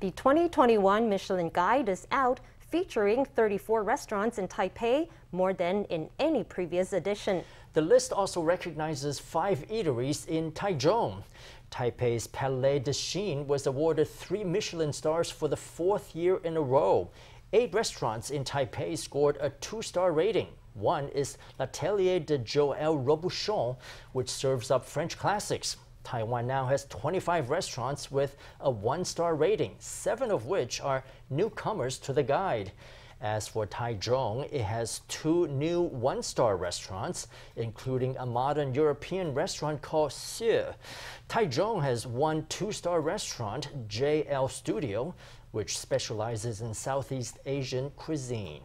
The 2021 Michelin Guide is out, featuring 34 restaurants in Taipei, more than in any previous edition. The list also recognizes 5 eateries in Taichung. Taipei's Palais de Chine was awarded 3 Michelin stars for the 4th year in a row. 8 restaurants in Taipei scored a 2-star rating. One is L'Atelier de Joël Robuchon, which serves up French classics. Taiwan now has 25 restaurants with a 1-star rating, 7 of which are newcomers to the guide. As for Taichung, it has 2 new 1-star restaurants, including a modern European restaurant called Sur. Taichung has 1 2-star restaurant, JL Studio, which specializes in Southeast Asian cuisine.